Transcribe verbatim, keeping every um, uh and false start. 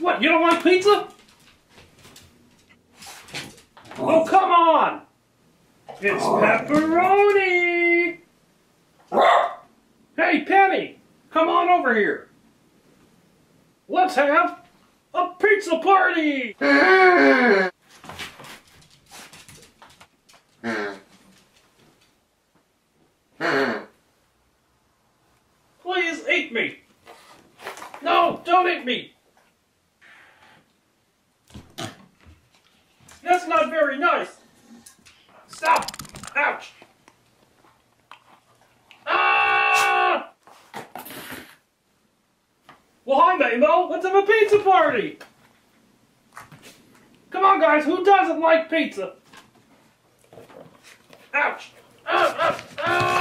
What, you don't like pizza? Oh, come on! It's pepperoni! Hey, Penny! Come on over here! Let's have a pizza party! Please eat me! No, don't eat me! That's not very nice! Stop! Ouch! Ah! Well, hi, Maymo! Let's have a pizza party! Come on, guys! Who doesn't like pizza? Ouch! Ah! Ah! Ah!